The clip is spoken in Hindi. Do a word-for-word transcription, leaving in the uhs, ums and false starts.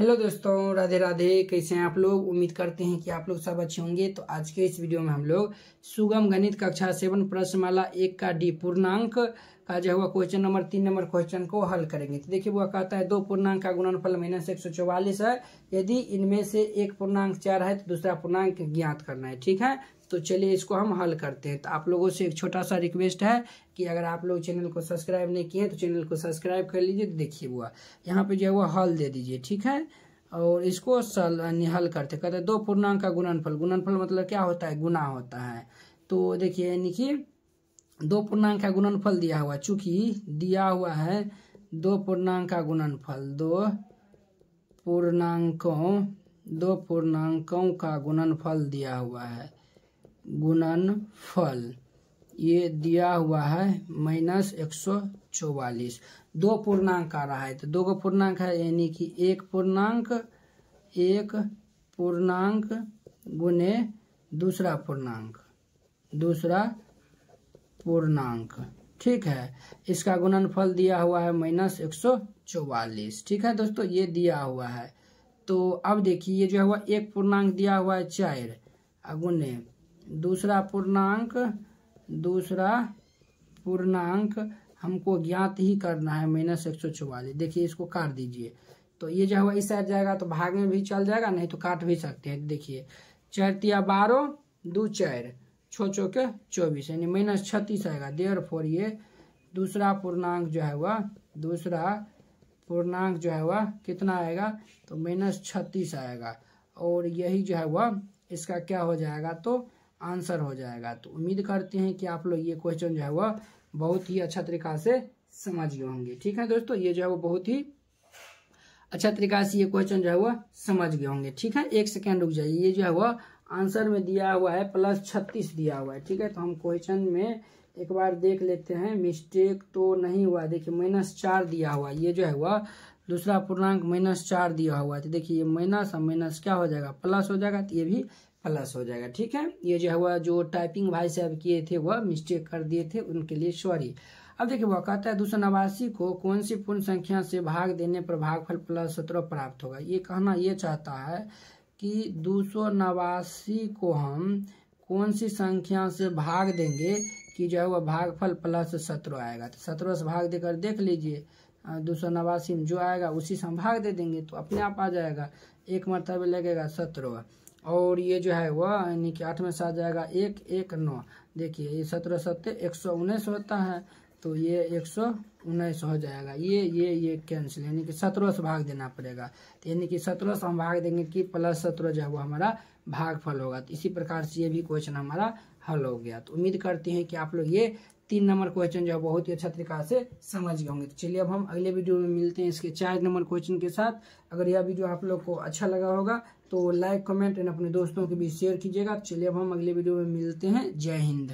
हेलो दोस्तों, राधे राधे। कैसे हैं आप लोग? उम्मीद करते हैं कि आप लोग सब अच्छे होंगे। तो आज के इस वीडियो में हम लोग सुगम गणित कक्षा सेवन प्रश्नमाला एक का डी पूर्णांक का जो हुआ क्वेश्चन नंबर तीन नंबर क्वेश्चन को हल करेंगे। तो देखिए वो कहता है दो पूर्णांक का गुणनफल माइनस एक सौ चौवालीस है। यदि इनमें से एक पूर्णांक चार है तो दूसरा पूर्णांक ज्ञात करना है। ठीक है, तो चलिए इसको हम हल करते हैं। तो आप लोगों से एक छोटा सा रिक्वेस्ट है कि अगर आप लोग चैनल को सब्सक्राइब नहीं किए तो चैनल को सब्सक्राइब कर लीजिए। तो देखिए हुआ यहाँ पे जो है वो हल दे दीजिए। ठीक है, और इसको सल हल करते कहते हैं दो पूर्णांक का गुणनफल। गुणनफल मतलब क्या होता है? गुना होता है। तो देखिए यानी कि दो पूर्णांक का गुणनफल दिया हुआ, चूंकि दिया हुआ है दो पूर्णांक का गुणनफल, दो पूर्णांकों दो पूर्णांकों का गुणनफल दिया हुआ है, गुणनफल ये दिया हुआ है माइनस एक सौ चौवालीस। दो पूर्णांक आ रहा है तो दो पूर्णांक है यानी कि एक पूर्णांक एक पूर्णांक गुने दूसरा पूर्णांक दूसरा पूर्णांक। ठीक है, इसका गुणनफल दिया हुआ है माइनस एक सौ चौवालीस। ठीक है दोस्तों, ये दिया हुआ है। तो अब देखिए ये जो है हुआ एक पूर्णांक दिया हुआ है चार गुने दूसरा पूर्णांक दूसरा पूर्णांक हमको ज्ञात ही करना है माइनस एक सौ चौवालीस। देखिए इसको काट दीजिए तो ये जो हुआ इस साइड जाएगा तो भाग में भी चल जाएगा, नहीं तो काट भी सकते हैं। देखिए चार तिया बारह, दो चार छो छो के चौबीस यानी माइनस छत्तीस आएगा। देयरफॉर ये दूसरा पूर्णांक जो है वह दूसरा पूर्णांक जो है वह कितना आएगा तो माइनस छत्तीस आएगा, और यही जो है वह इसका क्या हो जाएगा तो आंसर हो जाएगा। तो उम्मीद करते हैं कि आप लोग ये क्वेश्चन जो है वह बहुत ही अच्छा तरीका से समझ गए होंगे। ठीक है दोस्तों, ये जो है वो बहुत ही अच्छा तरीका से ये क्वेश्चन जो है वह समझ गए होंगे। ठीक है, एक सेकेंड रुक जाइए। ये जो है वह आंसर में दिया हुआ है प्लस छत्तीस दिया हुआ है। ठीक है, तो हम क्वेश्चन में एक बार देख लेते हैं मिस्टेक तो नहीं हुआ। देखिए माइनस चार दिया हुआ, ये जो है वह दूसरा पूर्णांक माइनस चार दिया हुआ है। तो देखिए ये माइनस और माइनस क्या हो जाएगा प्लस हो जाएगा, तो ये भी प्लस हो जाएगा। ठीक है, ये जो है वह जो टाइपिंग भाई साहब किए थे वह मिस्टेक कर दिए थे, उनके लिए सॉरी। अब देखिए वह कहता है दो सौ नवासी को कौन सी पूर्ण संख्या से भाग देने पर भागफल प्लस सत्रह प्राप्त होगा। ये कहना ये चाहता है कि दो सौ नवासी को हम कौन सी संख्या से भाग देंगे कि जो है वह भागफल प्लस सत्रह आएगा। तो सत्रह से भाग देकर देख लीजिए, दो सौ नवासी में जो आएगा उसी से हम भाग दे देंगे तो अपने आप आ जाएगा। एक मरतबे लगेगा सत्रह, और ये जो है वह यानी कि आठ में से आ जाएगा एक एक नौ। देखिए ये सत्रह सत्तर एक सौ उन्नीस होता है, तो ये एक सौ उन्नीस हो जाएगा। ये ये ये कैंसिल यानी कि सत्रह से भाग देना पड़ेगा, तो यानी कि सत्रह से हम भाग देंगे कि प्लस सत्रह जो है वो हमारा भागफल होगा। तो इसी प्रकार से ये भी क्वेश्चन हमारा हल हो गया। तो उम्मीद करते हैं कि आप लोग ये तीन नंबर क्वेश्चन जो है बहुत ही अच्छा तरीका से समझ गए होंगे। तो चलिए अब हम अगले वीडियो में मिलते हैं इसके चार नंबर क्वेश्चन के साथ। अगर यह वीडियो आप लोग को अच्छा लगा होगा तो लाइक कमेंट एंड अपने दोस्तों के बीच शेयर कीजिएगा। चलिए अब हम अगले वीडियो में मिलते हैं। जय हिंद।